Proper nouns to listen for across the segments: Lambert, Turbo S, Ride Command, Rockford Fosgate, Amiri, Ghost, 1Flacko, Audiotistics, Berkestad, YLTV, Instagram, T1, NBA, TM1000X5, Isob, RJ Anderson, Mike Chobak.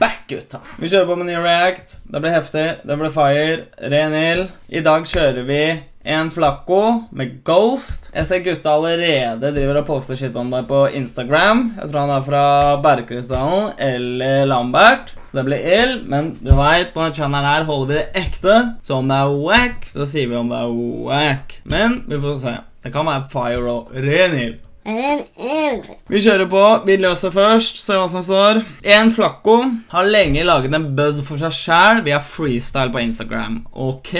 back gutta. Vi kjører på med ny react. Det ble heftig, det ble fire, ren ild. I dag kjører vi 1Flacko med Ghost. Jeg ser gutta allerede driver og poster shit om deg på Instagram. Jeg tror han er fra Berkestad eller Lambert. Så det blir ild, men du vet, på denne channelen her holder vi det ekte. Så om det er whack, så sier vi om det er whack. Men vi får se, det kan være fire og ren ild. Vi kjører på, vi løser først, se hva som står. 1Flacko har lenge laget en buzz for seg selv via freestyle på Instagram, ok.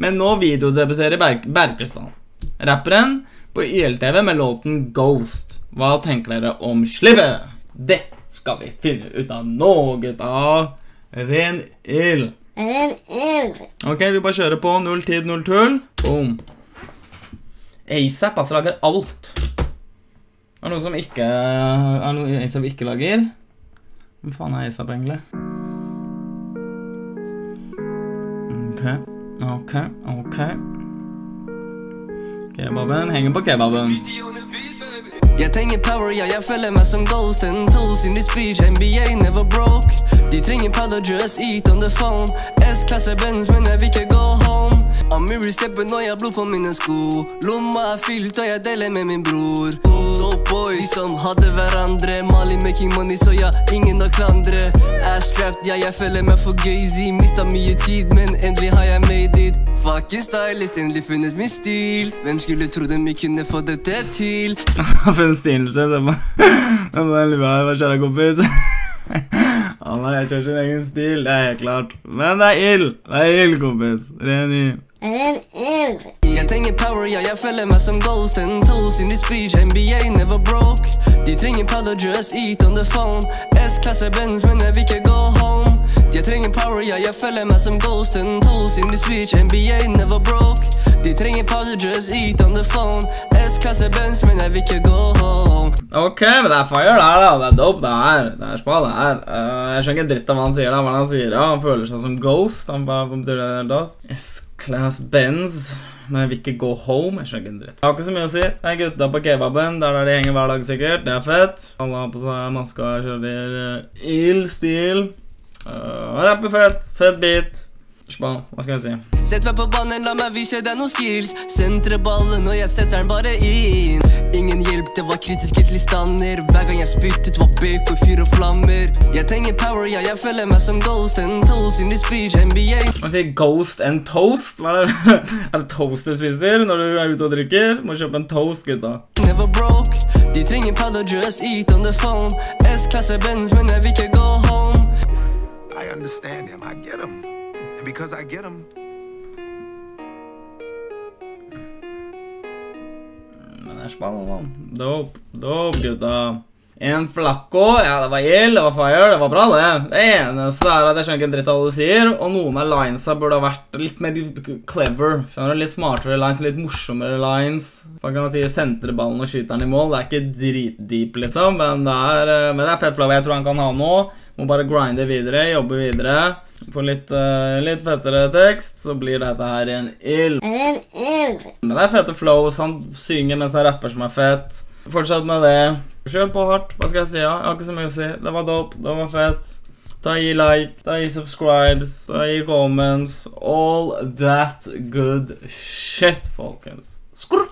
Men nå videodebuterer Berkestad, rapperen, på YLTV med låten Ghost. Hva tenker dere om slippet? Det skal vi finne ut av nå, gutta. Ren ild. Ok, vi bare kjører på, null tid, null tull. Boom. Isob altså lager alt. Er det noe som ikke, er noe Isob ikke lager? Hvem faen er Isob egentlig? Ok. Kebaben henger på kebaben. Jeg trenger power, ja, jeg føler meg som Ghost. En toes in this beach, NBA never broke. De trenger paddle, just eat on the phone. S-klasse Benz, men jeg vil ikke gå home. Amiri stepper når jeg blod på mine sko. Lomma er fyllt og jeg deler med min bror. Dope boys, de som hadde hverandre. Mali making money, så ja, ingen å klandre. Ass-trapped, ja, jeg føler meg for gazy. Mista mye tid, men endelig har jeg made it. Fucking stylist, endelig funnet min stil. Hvem skulle tro dem vi kunne få dette til? Han funnet stilen sin, det må jeg leve her, hva skjer da, kompis? Anna, jeg kjører sin egen stil, det er helt klart. Men det er ild, kompis. Ren ild. Jeg trenger power, ja, jeg føler meg som Ghost. En toes in this beach, NBA never broke. De trenger paddle, just eat on the phone. S-klasse Benz, men jeg vil ikke gå home. Jeg trenger power, ja, jeg føler meg som Ghost. En toes in this beach, NBA never broke. De trenger power, just eat on the phone. S-klasse Benz, men jeg vil ikke gå home. Ok, men det er fire der da, det er dope det her. Det er spa det her. Jeg skjønner ikke dritt av hva han sier da, hva han sier da. Han føler seg som Ghost, han bare betyr det helt da. S-klass Benz, men jeg vil ikke gå home, jeg skjønner ikke dritt. Jeg har ikke så mye å si, det er gutta på kebaben, der de henger hver dag sikkert, det er fett. Alle har på seg maska, kjører ild-stil. Rapper fett, fett beat. Spa, hva skal jeg si? Sett meg på banen, la meg vise deg noen skills. Sentre ballen og jeg setter den bare inn. Ingen hjelp, det var kritiske tilstander. Hver gang jeg spyttet var bøk og fyr og flammer. Jeg trenger power, ja, jeg føler meg som Ghost. En toast in this beach, NBA. Man sier Ghost and toast? Hva er det? Er det toast du spiser når du er ute og drikker? Må kjøpe en toast, gutta. Never broke. De trenger paddle, just eat on the phone. S-klasse Benz, men jeg vil ikke gå home. I understand him, I get him. And because I get him. Det er spennende, da. Dope, dope, gutta. 1Flacko, ja, det var ild, det var fire, det var bra, det. Det eneste er at jeg skjønner ikke en dritt av det du sier, og noen av linesa burde ha vært litt mer clever. Skjønner du, litt smartere lines, litt morsommere lines. Man kan si senterballen og skyteren i mål, det er ikke dritdeep, liksom, men det er fett plav jeg tror han kan ha nå. Må bare grinde videre, jobbe videre. Få litt fettere tekst, så blir dette her en ild. Men det er fette flows, han synger mens han rapper som er fett. Fortsett med det. Kjør på hardt, hva skal jeg si, ja? Jeg har ikke så mye å si. Det var dope, det var fett. Da gi like, da gi subscribes, da gi comments. All that good shit, folkens. Skrrt!